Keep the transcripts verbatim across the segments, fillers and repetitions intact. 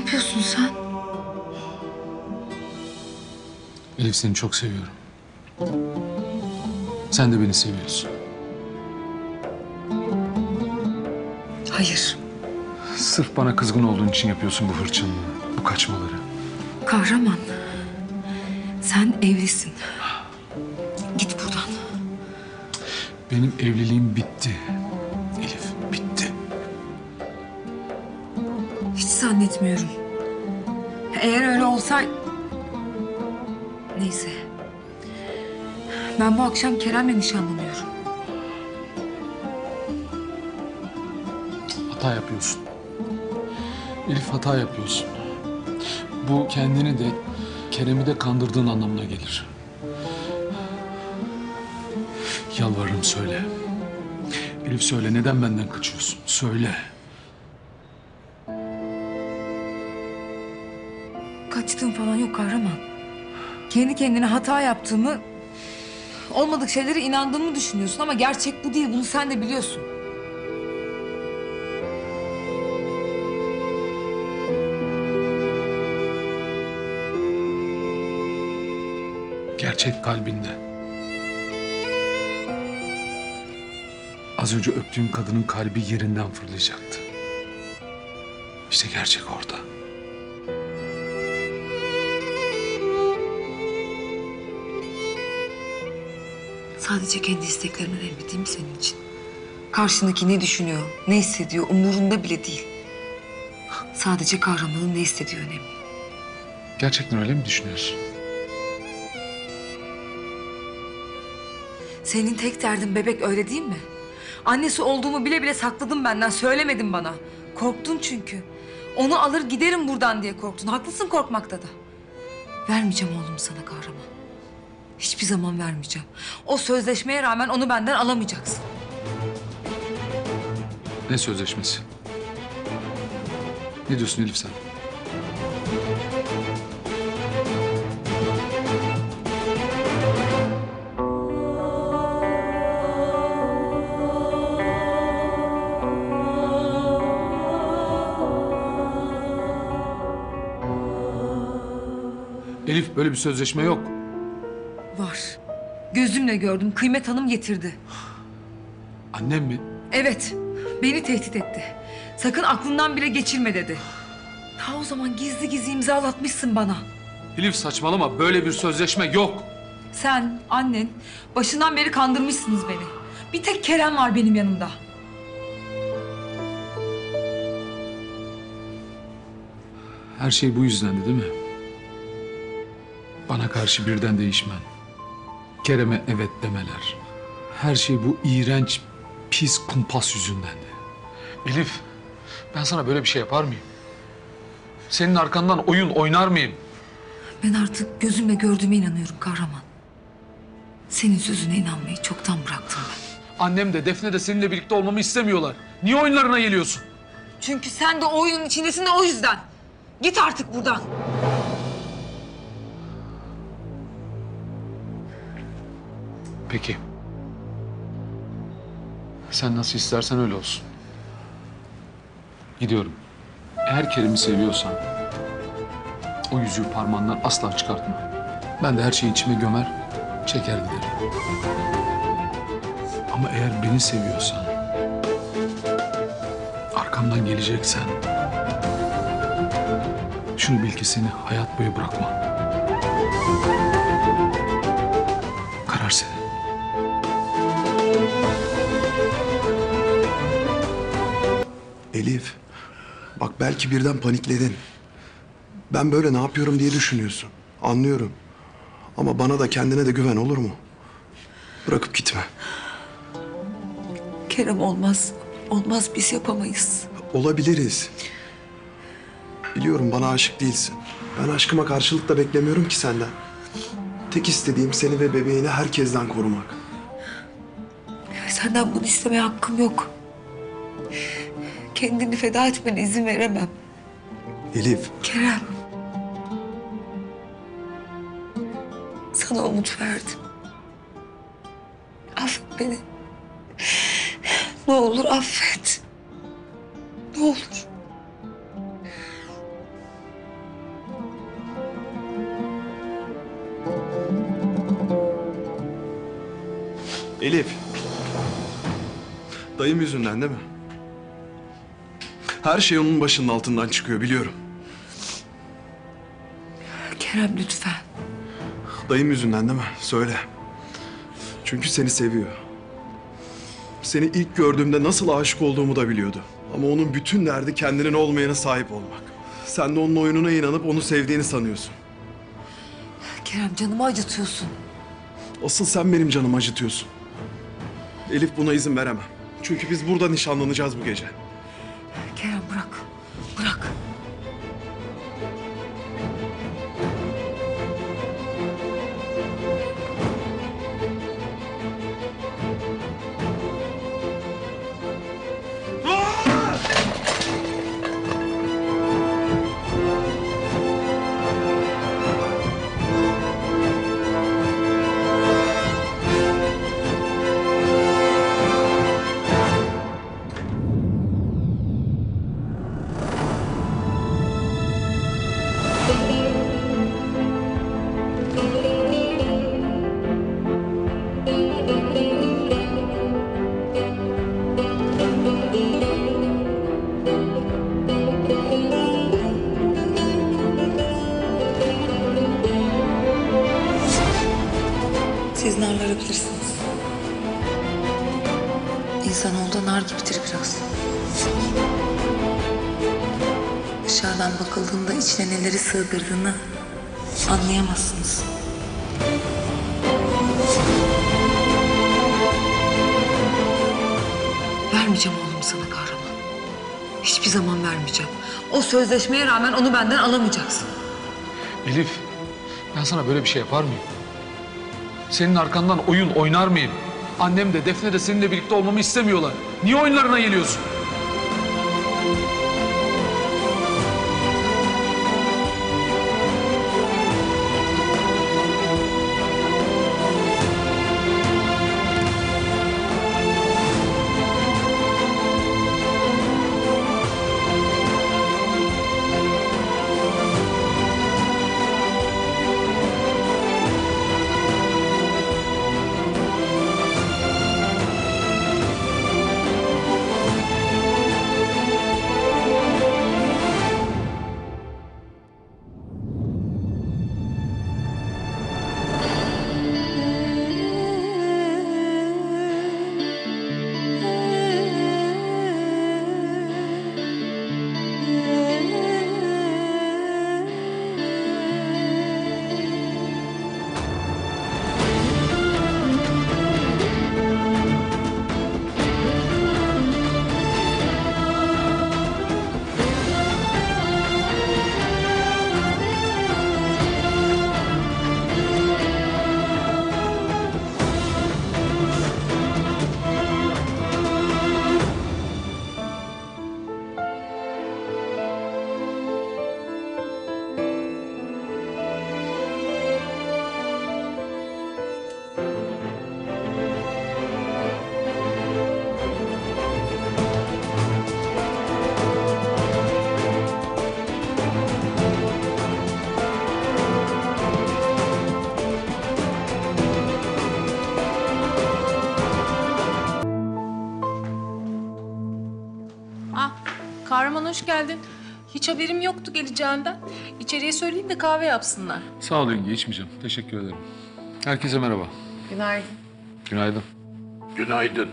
yapıyorsun sen? Elif, seni çok seviyorum. Sen de beni seviyorsun. Hayır. Sırf bana kızgın olduğun için yapıyorsun bu hırçınlığı, bu kaçmaları. Kahraman, sen evlisin. Git buradan. Benim evliliğim bitti. Elif, bitti. Hiç zannetmiyorum. Eğer öyle olsaydı... Neyse. Ben bu akşam Kerem'le nişanlanıyorum. Hata yapıyorsun. Elif, hata yapıyorsun. Bu kendini de, Kerem'i de kandırdığın anlamına gelir. Yalvarırım, söyle. Elif, söyle, neden benden kaçıyorsun? Söyle. Kaçtığım falan yok Kahraman. Kendi kendine hata yaptığımı, olmadık şeylere inandığımı düşünüyorsun ama gerçek bu değil, bunu sen de biliyorsun. Gerçek kalbinde. Az önce öptüğüm kadının kalbi yerinden fırlayacaktı. İşte gerçek orada. Sadece kendi isteklerimden elbeteyim senin için. Karşındaki ne düşünüyor, ne hissediyor umurunda bile değil. Sadece Kahraman'ın ne istediği önemli. Gerçekten öyle mi düşünüyorsun? Senin tek derdin bebek, öyle değil mi? Annesi olduğumu bile bile sakladım benden, söylemedin bana. Korktun çünkü. Onu alır giderim buradan diye korktun. Haklısın korkmakta da. Vermeyeceğim oğlum sana Kahraman. Hiçbir zaman vermeyeceğim. O sözleşmeye rağmen onu benden alamayacaksın. Ne sözleşmesi? Ne diyorsun Elif sen? Elif, böyle bir sözleşme yok. Var. Gözümle gördüm. Kıymet Hanım getirdi. Annem mi? Evet. Beni tehdit etti. Sakın aklından bile geçirme dedi. Ta o zaman gizli gizli imzalatmışsın bana. Elif, saçmalama. Böyle bir sözleşme yok. Sen, annen başından beri kandırmışsınız beni. Bir tek Kerem var benim yanımda. Her şey bu yüzdendi değil mi? Bana karşı birden değişmen, Kerem'e evet demeler. Her şey bu iğrenç, pis kumpas yüzündendi. Elif, ben sana böyle bir şey yapar mıyım? Senin arkandan oyun oynar mıyım? Ben artık gözümle gördüğüme inanıyorum Kahraman. Senin sözüne inanmayı çoktan bıraktım ben. Annem de Defne de seninle birlikte olmamı istemiyorlar. Niye oyunlarına geliyorsun? Çünkü sen de o oyunun içindesin de o yüzden. Git artık buradan. Peki. Sen nasıl istersen öyle olsun. Gidiyorum. Eğer Kerim'i seviyorsan o yüzüğü parmağından asla çıkartma. Ben de her şeyi içime gömer, çeker giderim. Ama eğer beni seviyorsan, arkamdan geleceksen, şunu bil ki seni hayat boyu bırakmam. Karar senin. Elif, bak belki birden panikledin. Ben böyle ne yapıyorum diye düşünüyorsun. Anlıyorum. Ama bana da kendine de güven, olur mu? Bırakıp gitme. Kerem olmaz. Olmaz, biz yapamayız. Olabiliriz. Biliyorum bana aşık değilsin. Ben aşkıma karşılık da beklemiyorum ki senden. Tek istediğim seni ve bebeğini herkesten korumak. Senden bunu istemeye hakkım yok. Kendini feda etmene izin veremem. Elif. Kerem. Sana umut verdim. Affet beni. Ne olur affet. Ne olur. Elif. Dayım yüzünden değil mi? Her şey onun başının altından çıkıyor, biliyorum. Kerem lütfen. Dayım yüzünden değil mi? Söyle. Çünkü seni seviyor. Seni ilk gördüğümde nasıl aşık olduğumu da biliyordu. Ama onun bütün derdi kendinin olmayana sahip olmak. Sen de onun oyununa inanıp onu sevdiğini sanıyorsun. Kerem canımı acıtıyorsun. Asıl sen benim canımı acıtıyorsun. Elif buna izin veremem. Çünkü biz burada nişanlanacağız bu gece. Kerem bırak, bırak. Siz narları bilirsiniz. İnsanoğlu da nar gibidir biraz. Dışarıdan bakıldığında içine neleri sığdırdığını anlayamazsınız. Vermeyeceğim oğlum sana Kahraman. Hiçbir zaman vermeyeceğim. O sözleşmeye rağmen onu benden alamayacaksın. Elif, ben sana böyle bir şey yapar mıyım? Senin arkandan oyun oynar mıyım? Annem de Defne de seninle birlikte olmamı istemiyorlar. Niye oyunlarına geliyorsun? Kahraman hoş geldin. Hiç haberim yoktu geleceğinden. İçeriye söyleyeyim de kahve yapsınlar. Sağ ol yenge, içmeyeceğim. Teşekkür ederim. Herkese merhaba. Günaydın. Günaydın. Günaydın.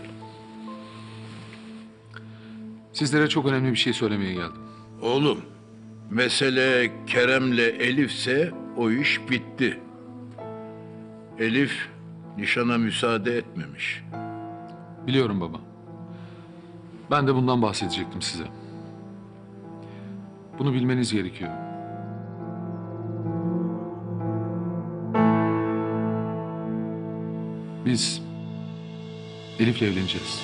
Sizlere çok önemli bir şey söylemeye geldim. Oğlum, mesele Kerem'le Elif'se o iş bitti. Elif nişana müsaade etmemiş. Biliyorum baba. Ben de bundan bahsedecektim size. Bunu bilmeniz gerekiyor. Biz Elif'le evleneceğiz.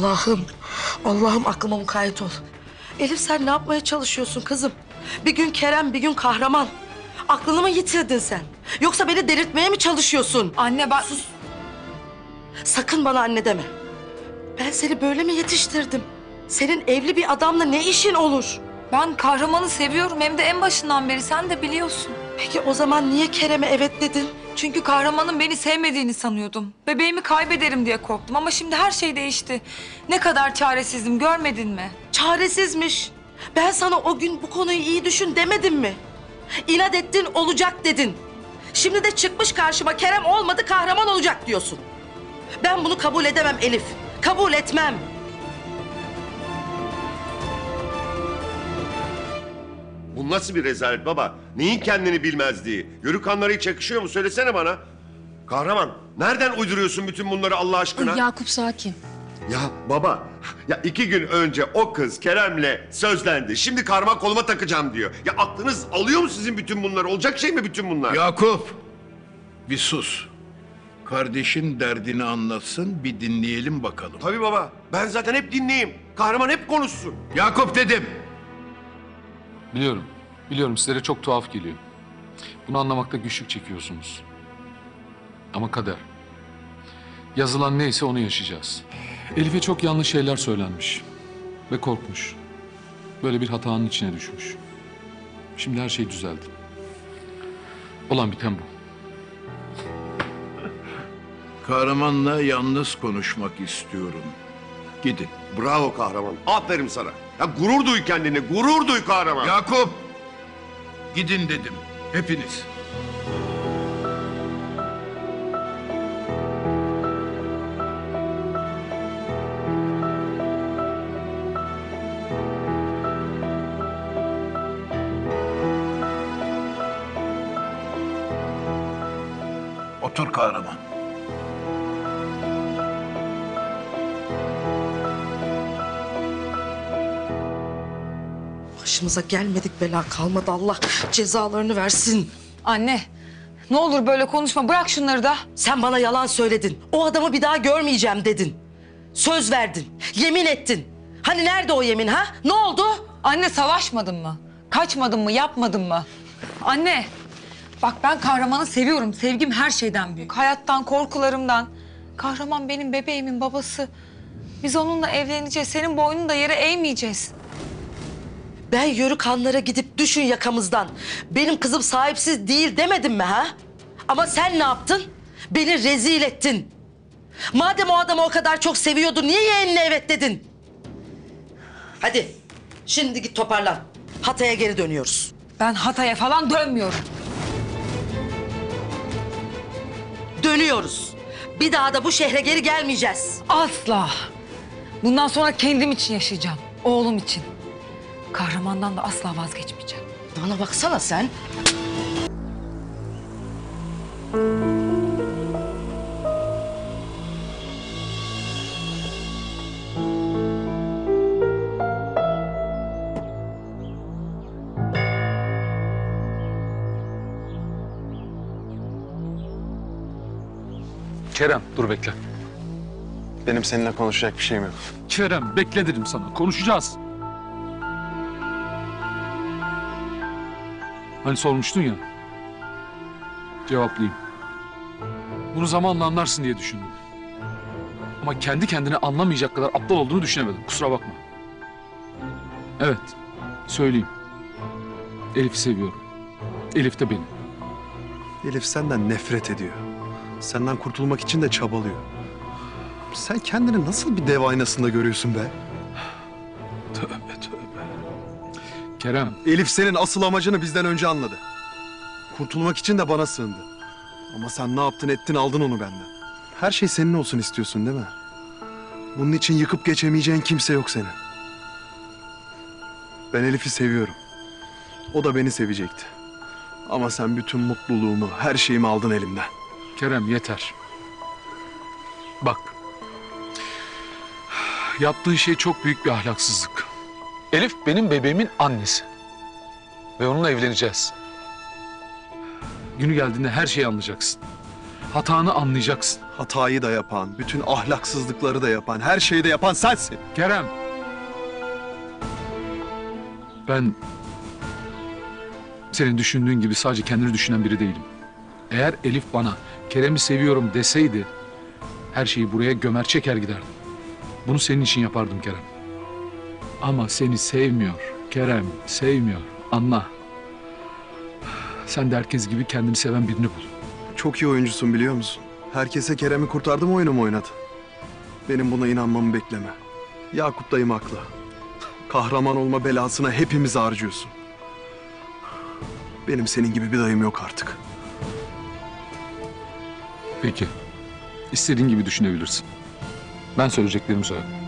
Allah'ım, Allah'ım aklıma mukayyet ol. Elif sen ne yapmaya çalışıyorsun kızım? Bir gün Kerem, bir gün Kahraman. Aklını mı yitirdin sen? Yoksa beni delirtmeye mi çalışıyorsun? Anne ben... Sus. Sakın bana anne deme. Ben seni böyle mi yetiştirdim? Senin evli bir adamla ne işin olur? Ben Kahraman'ı seviyorum hem de en başından beri, sen de biliyorsun. Peki o zaman niye Kerem'e evet dedin? Çünkü Kahraman'ın beni sevmediğini sanıyordum. Bebeğimi kaybederim diye korktum ama şimdi her şey değişti. Ne kadar çaresizim, görmedin mi? Çaresizmiş. Ben sana o gün bu konuyu iyi düşün demedim mi? İnat ettin, olacak dedin. Şimdi de çıkmış karşıma Kerem olmadı Kahraman olacak diyorsun. Ben bunu kabul edemem Elif. Kabul etmem. Bu nasıl bir rezalet baba? Neyin kendini bilmezliği? Yorukhan'lara hiç yakışıyor mu? Söylesene bana. Kahraman, nereden uyduruyorsun bütün bunları Allah aşkına? Yakup sakin. Ya baba, ya iki gün önce o kız Kerem'le sözlendi. Şimdi karma koluma takacağım diyor. Ya aklınız alıyor mu sizin bütün bunları? Olacak şey mi bütün bunlar? Yakup, bir sus. Kardeşin derdini anlatsın, bir dinleyelim bakalım. Tabii baba, ben zaten hep dinleyeyim. Kahraman hep konuşsun. Yakup dedim. Biliyorum, biliyorum sizlere çok tuhaf geliyor. Bunu anlamakta güçlük çekiyorsunuz. Ama kader. Yazılan neyse onu yaşayacağız. Elif'e çok yanlış şeyler söylenmiş. Ve korkmuş. Böyle bir hatanın içine düşmüş. Şimdi her şey düzeldi. Olan biten bu. Kahraman'la yalnız konuşmak istiyorum. Gidin. Bravo Kahraman. Aferin sana. Ya gurur duy kendine, gurur duy Kahraman. Yakup! Gidin dedim, hepiniz. Otur Kahraman. Başımıza gelmedik bela kalmadı. Allah cezalarını versin. Anne, ne olur böyle konuşma. Bırak şunları da. Sen bana yalan söyledin. O adamı bir daha görmeyeceğim dedin. Söz verdin. Yemin ettin. Hani nerede o yemin ha? Ne oldu? Anne savaşmadın mı? Kaçmadın mı? Yapmadın mı? Anne, bak ben Kahraman'ı seviyorum. Sevgim her şeyden büyük. Hayattan, korkularımdan. Kahraman benim bebeğimin babası. Biz onunla evleneceğiz. Senin boynunu da yere eğmeyeceğiz. Ben Yorukhan'lara gidip düşün yakamızdan. Benim kızım sahipsiz değil demedim mi ha? Ama sen ne yaptın? Beni rezil ettin. Madem o adamı o kadar çok seviyordu niye yeğenine evet dedin? Hadi şimdi git toparlan. Hatay'a geri dönüyoruz. Ben Hatay'a falan dönmüyorum. Dönüyoruz. Bir daha da bu şehre geri gelmeyeceğiz. Asla. Bundan sonra kendim için yaşayacağım. Oğlum için. Kahraman'dan da asla vazgeçmeyeceğim. Bana baksana sen. Kerem dur bekle. Benim seninle konuşacak bir şeyim yok. Kerem bekle dedim sana, konuşacağız. Hani sormuştun ya, cevaplayayım. Bunu zamanla anlarsın diye düşündüm. Ama kendi kendine anlamayacak kadar aptal olduğunu düşünemedim, kusura bakma. Evet, söyleyeyim. Elif'i seviyorum. Elif de beni. Elif senden nefret ediyor. Senden kurtulmak için de çabalıyor. Sen kendini nasıl bir dev aynasında görüyorsun be? Tövbe tövbe. Kerem. Elif senin asıl amacını bizden önce anladı. Kurtulmak için de bana sığındı. Ama sen ne yaptın ettin aldın onu benden. Her şey senin olsun istiyorsun değil mi? Bunun için yıkıp geçemeyeceğin kimse yok senin. Ben Elif'i seviyorum. O da beni sevecekti. Ama sen bütün mutluluğumu, her şeyimi aldın elimden. Kerem yeter. Bak. Yaptığın şey çok büyük bir ahlaksızlık. Elif benim bebeğimin annesi. Ve onunla evleneceğiz. Günü geldiğinde her şeyi anlayacaksın. Hatanı anlayacaksın. Hatayı da yapan, bütün ahlaksızlıkları da yapan, her şeyi de yapan sensin. Kerem. Ben Senin düşündüğün gibi sadece kendini düşünen biri değilim. Eğer Elif bana Kerem'i seviyorum deseydi her şeyi buraya gömer çeker giderdim. Bunu senin için yapardım Kerem. Ama seni sevmiyor. Kerem sevmiyor. Anla. Sen de herkes gibi kendini seven birini bul. Çok iyi oyuncusun biliyor musun? Herkese Kerem'i kurtardım oyunumu oynadı. Benim buna inanmamı bekleme. Yakup dayım haklı. Kahraman olma belasına hepimizi harcıyorsun. Benim senin gibi bir dayım yok artık. Peki. İstediğin gibi düşünebilirsin. Ben söyleyeceklerimi söyle.